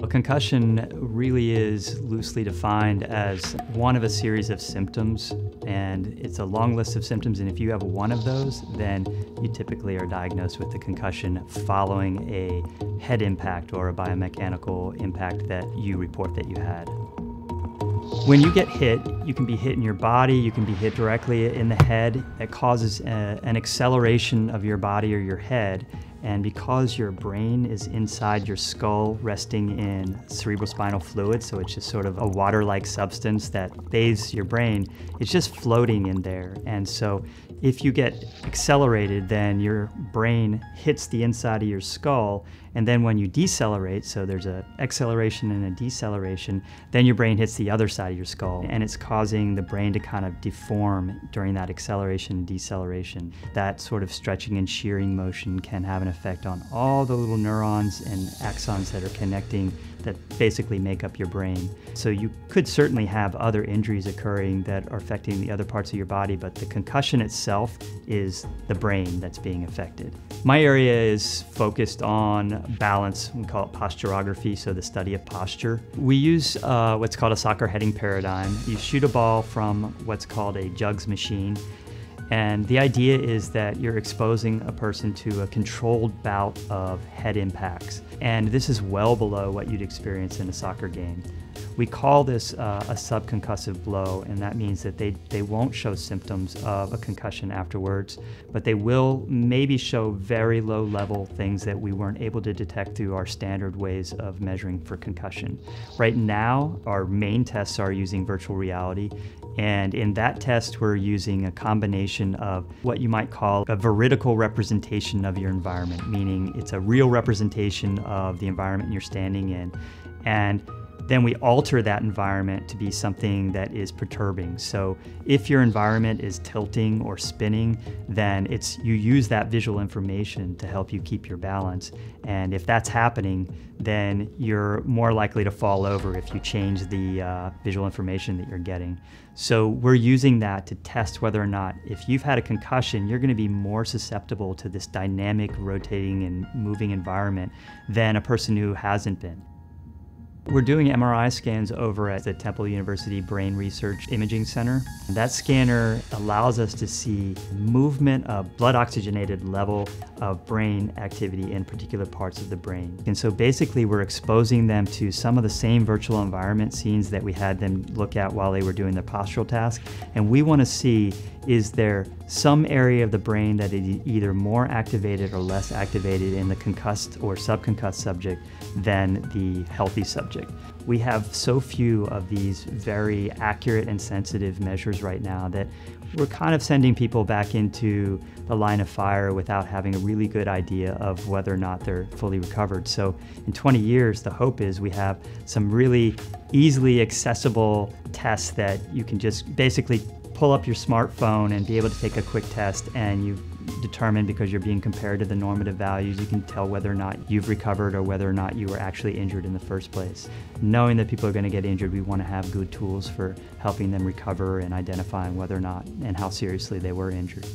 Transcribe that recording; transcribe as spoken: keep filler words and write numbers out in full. A concussion really is loosely defined as one of a series of symptoms, and it's a long list of symptoms, and if you have one of those, then you typically are diagnosed with the concussion following a head impact or a biomechanical impact that you report that you had. When you get hit, you can be hit in your body, you can be hit directly in the head. That causes a, an acceleration of your body or your head. And because your brain is inside your skull, resting in cerebrospinal fluid, so it's just sort of a water-like substance that bathes your brain, it's just floating in there. And so if you get accelerated, then your brain hits the inside of your skull, and then when you decelerate, so there's an acceleration and a deceleration, then your brain hits the other side of your skull, and it's causing the brain to kind of deform during that acceleration and deceleration. That sort of stretching and shearing motion can have an effect on all the little neurons and axons that are connecting that basically make up your brain. So you could certainly have other injuries occurring that are affecting the other parts of your body, but the concussion itself is the brain that's being affected. My area is focused on balance. We call it posturography, so the study of posture. We use uh, what's called a soccer heading paradigm. You shoot a ball from what's called a jugs machine. And the idea is that you're exposing a person to a controlled bout of head impacts. And this is well below what you'd experience in a soccer game. We call this uh, a sub-concussive blow, and that means that they, they won't show symptoms of a concussion afterwards, but they will maybe show very low-level things that we weren't able to detect through our standard ways of measuring for concussion. Right now, our main tests are using virtual reality, and in that test, we're using a combination of what you might call a veridical representation of your environment, meaning it's a real representation of the environment you're standing in. And then we alter that environment to be something that is perturbing. So if your environment is tilting or spinning, then it's you use that visual information to help you keep your balance. And if that's happening, then you're more likely to fall over if you change the uh, visual information that you're getting. So we're using that to test whether or not if you've had a concussion, you're going to be more susceptible to this dynamic, rotating, and moving environment than a person who hasn't been. We're doing M R I scans over at the Temple University Brain Research Imaging Center. That scanner allows us to see movement of blood oxygenated level of brain activity in particular parts of the brain. And so basically we're exposing them to some of the same virtual environment scenes that we had them look at while they were doing their postural task. And we want to see, is there some area of the brain that is either more activated or less activated in the concussed or subconcussed subject than the healthy subject? We have so few of these very accurate and sensitive measures right now that we're kind of sending people back into the line of fire without having a really good idea of whether or not they're fully recovered. So in twenty years, the hope is we have some really easily accessible tests that you can just basically pull up your smartphone and be able to take a quick test, and you've determined, because you're being compared to the normative values, you can tell whether or not you've recovered or whether or not you were actually injured in the first place. Knowing that people are going to get injured, we want to have good tools for helping them recover and identifying whether or not and how seriously they were injured.